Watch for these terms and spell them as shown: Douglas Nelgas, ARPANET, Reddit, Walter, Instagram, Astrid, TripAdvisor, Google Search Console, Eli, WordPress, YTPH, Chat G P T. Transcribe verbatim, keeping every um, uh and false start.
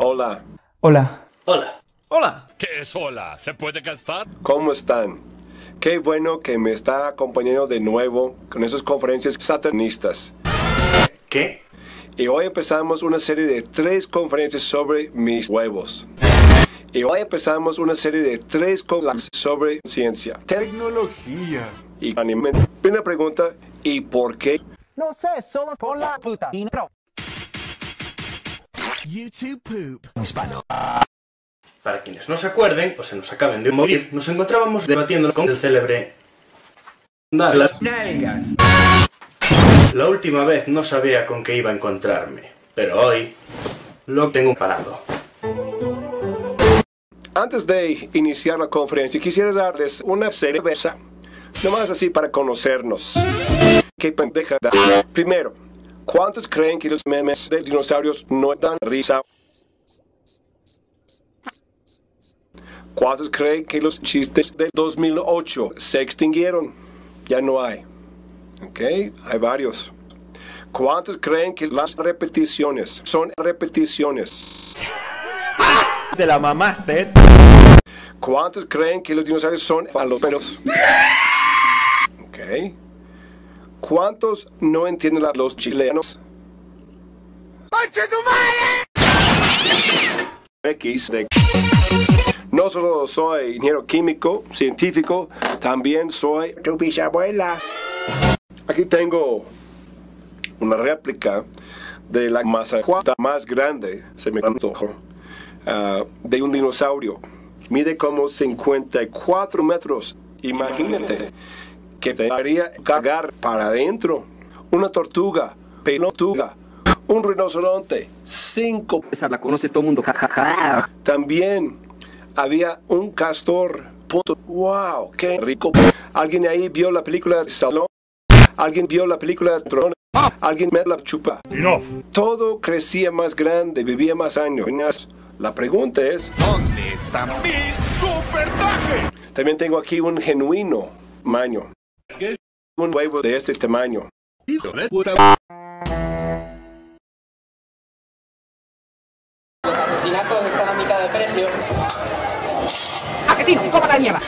Hola. Hola. Hola. Hola. ¿Qué es hola? ¿Se puede gastar? ¿Cómo están? Qué bueno que me está acompañando de nuevo con esas conferencias satanistas. ¿Qué? Y hoy empezamos una serie de tres conferencias sobre mis huevos. Y hoy empezamos una serie de tres conferencias sobre ciencia, tecnología y anime. Una pregunta, ¿y por qué? No sé, solo por la puta intro. YouTube poop. Hispano. Para quienes no se acuerden o se nos acaben de morir, nos encontrábamos debatiendo con el célebre Douglas Nelgas. La última vez no sabía con qué iba a encontrarme, pero hoy lo tengo parado. Antes de iniciar la conferencia, quisiera darles una cerveza, nomás así para conocernos. ¡Qué pendeja! Primero, ¿cuántos creen que los memes de dinosaurios no dan risa? ¿Cuántos creen que los chistes de dos mil ocho se extinguieron? Ya no hay. ¿Ok? Hay varios. ¿Cuántos creen que las repeticiones son repeticiones? ¡Te la mamaste! ¿Cuántos creen que los dinosaurios son falóperos? ¿Ok? ¿Cuántos no entienden a los chilenos? ¡Concha tu madre! X de... No solo soy ingeniero químico, científico, también soy tu bisabuela. Aquí tengo una réplica de la mazacuata más grande, se me antojó, uh, de un dinosaurio. Mide como cincuenta y cuatro metros. Imagínate que te haría cagar para adentro. Una tortuga, pelotuga. Un rinoceronte, cinco. Esa la conoce todo el mundo, jajaja. También había un castor, punto. ¡Wow! ¡Qué rico! ¿Alguien ahí vio la película Salón? ¿Alguien vio la película Tron? ¿Alguien me la chupa? Enough. Todo crecía más grande, vivía más años. La pregunta es... ¿dónde está mi supertaje? También tengo aquí un genuino maño. ¿Qué? Un huevo de este tamaño. Hijo de puta. Los asesinatos están a mitad de precio. Asesino, psicópata de mierda.